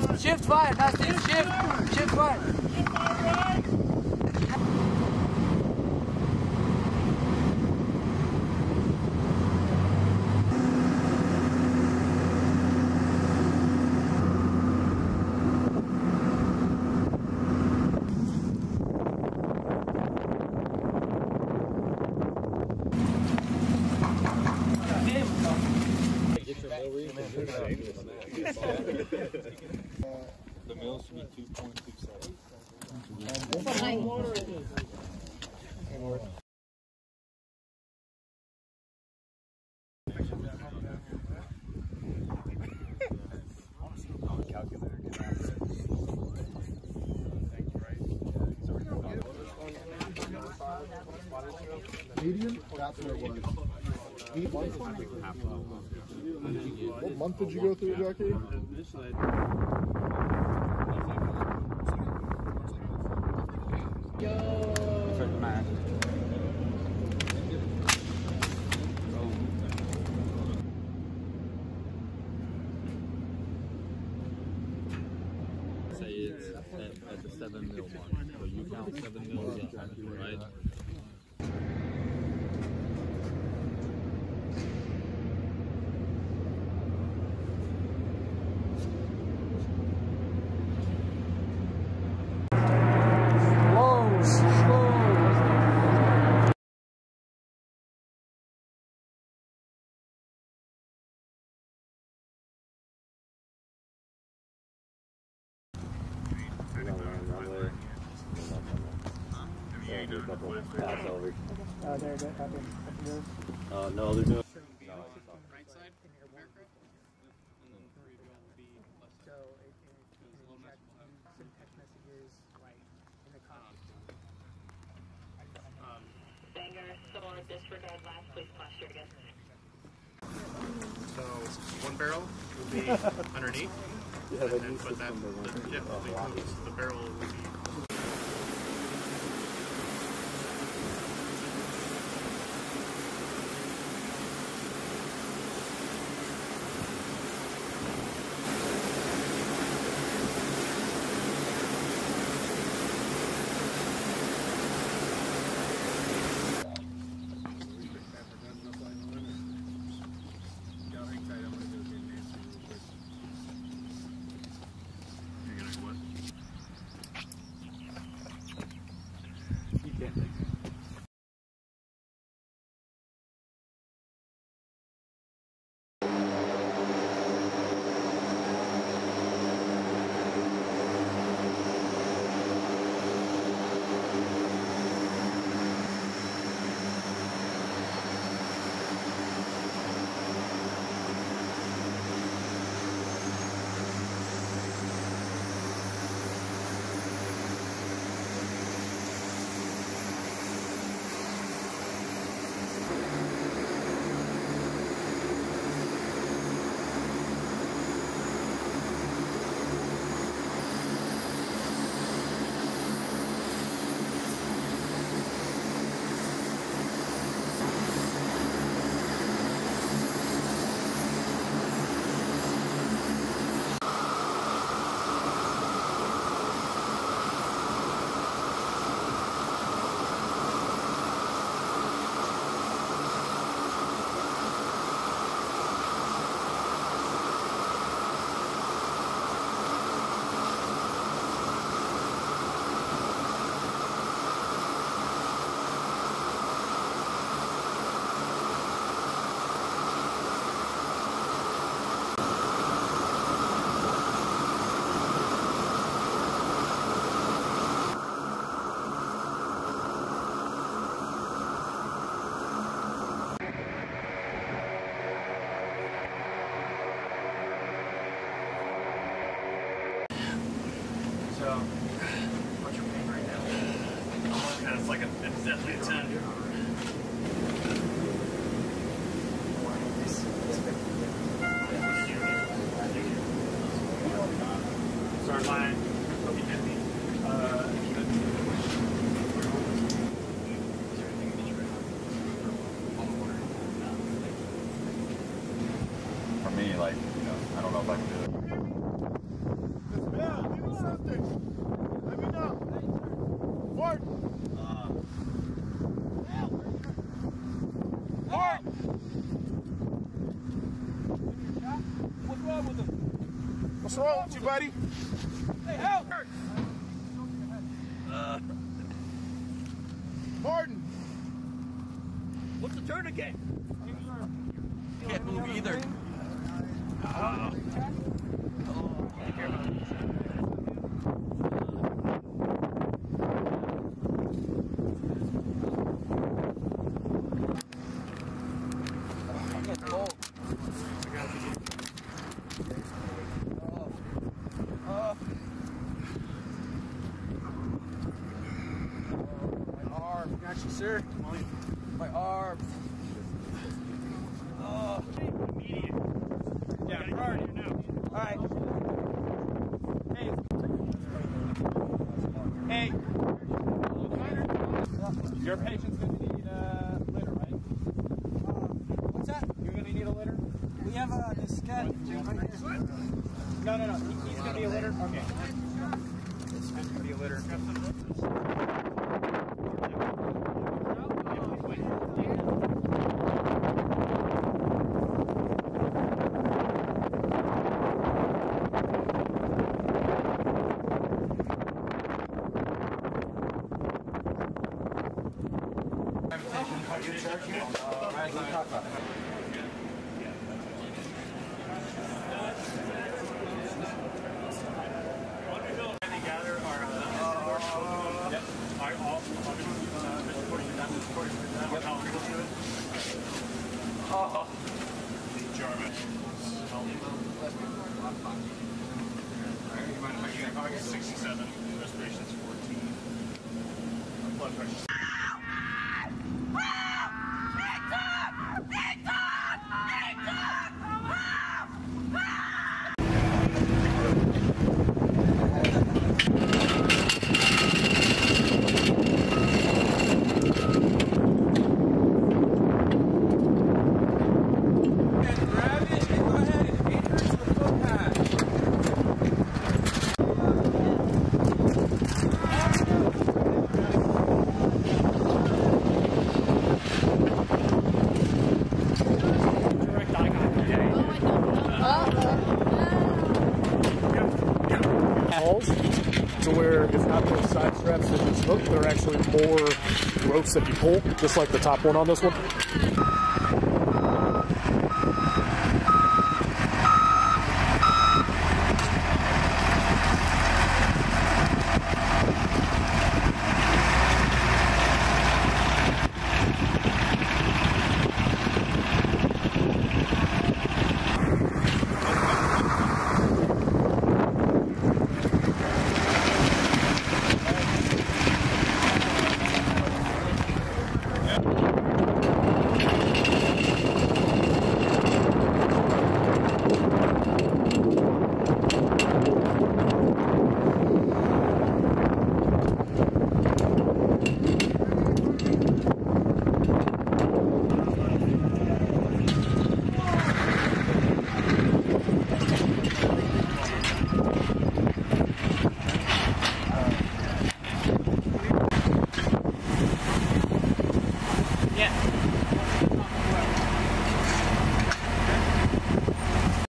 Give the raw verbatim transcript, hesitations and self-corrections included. shift, shift fire, that's it, shift, shift fire. Shift fire, right? The mill should be two point two seven. Medium? That's what it was. What month did you go through, Jackie? Yo! Say it's at, at the seven mil mark. So you count seven mils up, right? A couple of paths over. Oh, there it is. Oh, no, they're doing. No, right side of aircraft. So it some text messages like in the comments. Banger, someone with disregard last, please posture again. So one barrel will be underneath. Yeah, and then put that. The, yeah, oh, the, the barrel will be. So, what's your pain right now? Oh my God, it's like a, it's definitely a ten. Sorry, Lion. Hope you hit me. Uh, is there anything that you recommend? For me, like, you know, I don't know if I can do it. Yeah, give me something. Let me know. Fort. Fort. What's wrong with him? What's wrong with you, buddy? Hey, help! Uh, Martin! What's the tourniquet? Can't move either. Uh-oh. Actually, sir, my arm. Oh, immediate. Yeah, we're already here now. All right. Hey. Hey. Your patient's gonna need a litter, right? What's that? You're gonna need a litter? We have uh, this guy. No, no, no. He, he's gonna be a litter. Okay. It's gonna be a litter. sixty-seven, respiration's fourteen, blood pressure. There are actually more ropes that you pull, just like the top one on this one. Yeah.